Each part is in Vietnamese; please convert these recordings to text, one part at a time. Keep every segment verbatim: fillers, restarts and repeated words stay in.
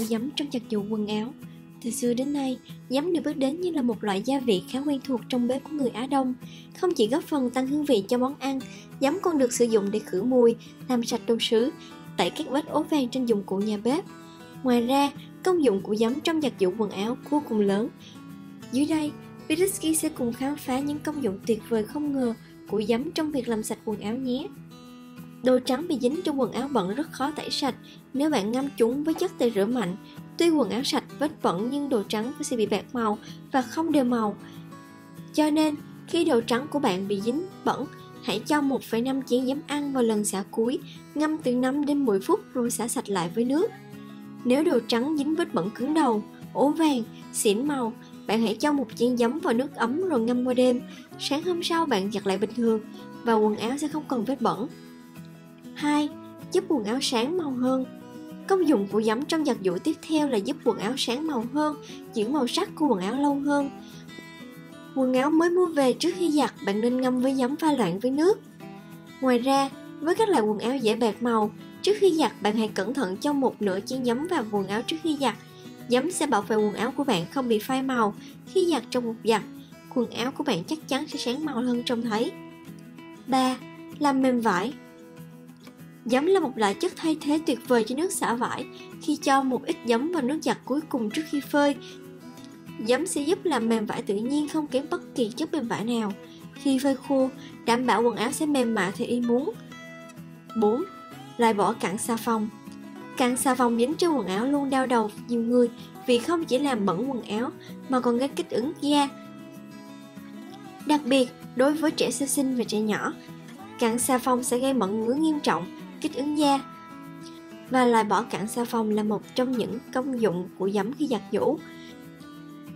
của giấm trong giặt giũ quần áo. Từ xưa đến nay, giấm được biết đến như là một loại gia vị khá quen thuộc trong bếp của người Á Đông. Không chỉ góp phần tăng hương vị cho món ăn, giấm còn được sử dụng để khử mùi, làm sạch đồ sứ, tẩy các vết ố vàng trên dụng cụ nhà bếp. Ngoài ra, công dụng của giấm trong giặt giũ quần áo vô cùng lớn. Dưới đây, Virsky sẽ cùng khám phá những công dụng tuyệt vời không ngờ của giấm trong việc làm sạch quần áo nhé. Đồ trắng bị dính trong quần áo bẩn rất khó tẩy sạch nếu bạn ngâm chúng với chất tẩy rửa mạnh. Tuy quần áo sạch vết bẩn nhưng đồ trắng sẽ bị bạc màu và không đều màu. Cho nên, khi đồ trắng của bạn bị dính bẩn, hãy cho một phẩy năm chén giấm ăn vào lần xả cuối, ngâm từ năm đến mười phút rồi xả sạch lại với nước. Nếu đồ trắng dính vết bẩn cứng đầu, ố vàng, xỉn màu, bạn hãy cho một chén giấm vào nước ấm rồi ngâm qua đêm. Sáng hôm sau bạn giặt lại bình thường và quần áo sẽ không còn vết bẩn. Hai. Giúp quần áo sáng màu hơn. Công dụng của giấm trong giặt giũ tiếp theo là giúp quần áo sáng màu hơn, giữ màu sắc của quần áo lâu hơn. Quần áo mới mua về trước khi giặt bạn nên ngâm với giấm pha loãng với nước. Ngoài ra, với các loại quần áo dễ bạc màu, trước khi giặt bạn hãy cẩn thận cho một nửa chén giấm vào quần áo trước khi giặt. Giấm sẽ bảo vệ quần áo của bạn không bị phai màu. Khi giặt trong một giặt, quần áo của bạn chắc chắn sẽ sáng màu hơn trông thấy. Ba. Làm mềm vải. Giấm là một loại chất thay thế tuyệt vời cho nước xả vải. Khi cho một ít giấm vào nước giặt cuối cùng trước khi phơi, giấm sẽ giúp làm mềm vải tự nhiên không kém bất kỳ chất mềm vải nào. Khi phơi khô, đảm bảo quần áo sẽ mềm mại theo ý muốn. Bốn. Loại bỏ cặn xà phòng. Cặn xà phòng dính trên quần áo luôn đau đầu nhiều người vì không chỉ làm bẩn quần áo mà còn gây kích ứng da, đặc biệt đối với trẻ sơ sinh và trẻ nhỏ. Cặn xà phòng sẽ gây mẩn ngứa nghiêm trọng, kích ứng da, và loại bỏ cặn xà phòng là một trong những công dụng của giấm khi giặt giũ.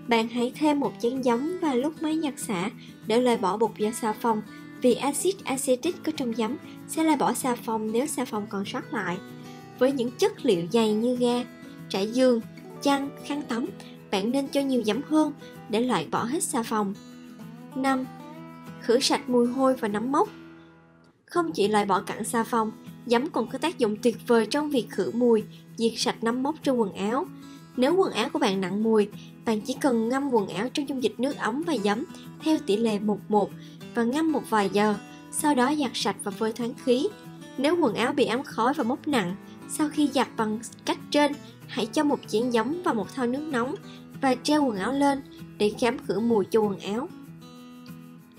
Bạn hãy thêm một chén giấm vào lúc máy giặt xả để loại bỏ bột giặt xà phòng, vì axit acetic có trong giấm sẽ loại bỏ xà phòng nếu xà phòng còn sót lại. Với những chất liệu dày như ga, trải giường, chăn, khăn tắm, bạn nên cho nhiều giấm hơn để loại bỏ hết xà phòng. Năm. Khử sạch mùi hôi và nấm mốc. Không chỉ loại bỏ cặn xà phòng, giấm còn có tác dụng tuyệt vời trong việc khử mùi, diệt sạch nấm mốc trong quần áo. Nếu quần áo của bạn nặng mùi, bạn chỉ cần ngâm quần áo trong dung dịch nước ấm và giấm theo tỷ lệ một một và ngâm một vài giờ, sau đó giặt sạch và phơi thoáng khí. Nếu quần áo bị ám khói và mốc nặng, sau khi giặt bằng cách trên, hãy cho một chén giấm vào một thau nước nóng và treo quần áo lên để khám khử mùi cho quần áo.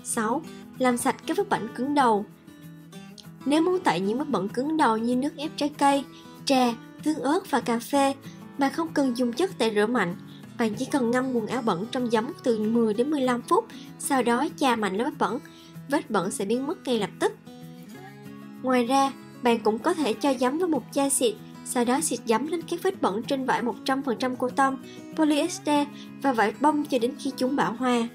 Sáu. Làm sạch các vết bẩn cứng đầu. Nếu muốn tẩy những vết bẩn cứng đầu như nước ép trái cây, trà, tương ớt và cà phê, bạn không cần dùng chất tẩy rửa mạnh. Bạn chỉ cần ngâm quần áo bẩn trong giấm từ mười đến mười lăm phút, sau đó chà mạnh lên vết bẩn. Vết bẩn sẽ biến mất ngay lập tức. Ngoài ra, bạn cũng có thể cho giấm vào một chai xịt, sau đó xịt giấm lên các vết bẩn trên vải một trăm phần trăm cô tông, polyester và vải bông cho đến khi chúng bão hòa.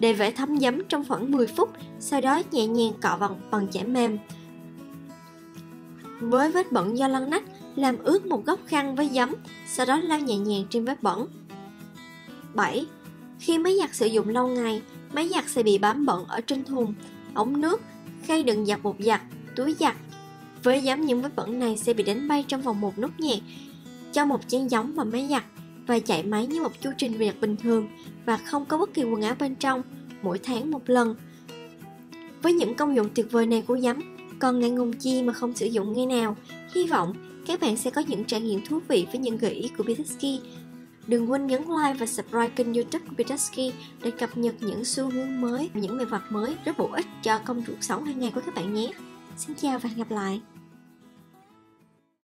Để vải thấm giấm trong khoảng mười phút, sau đó nhẹ nhàng cọ bằng, bằng chải mềm. Với vết bẩn do lăn nách, làm ướt một góc khăn với giấm, sau đó lau nhẹ nhàng trên vết bẩn. Bảy. Khi máy giặt sử dụng lâu ngày, máy giặt sẽ bị bám bẩn ở trên thùng, ống nước, khay đựng giặt bột giặt, túi giặt. Với giấm, những vết bẩn này sẽ bị đánh bay trong vòng một nốt nhẹ. Cho một chén giấm vào máy giặt và chạy máy như một chu trình giặt bình thường và không có bất kỳ quần áo bên trong, mỗi tháng một lần. Với những công dụng tuyệt vời này của giấm, còn ngại ngùng chi mà không sử dụng ngay nào. Hy vọng các bạn sẽ có những trải nghiệm thú vị với những gợi ý của bTaskee. Đừng quên nhấn like và subscribe kênh YouTube của bTaskee để cập nhật những xu hướng mới, những bài vặt mới rất bổ ích cho công cuộc sống hàng ngày của các bạn nhé. Xin chào và hẹn gặp lại.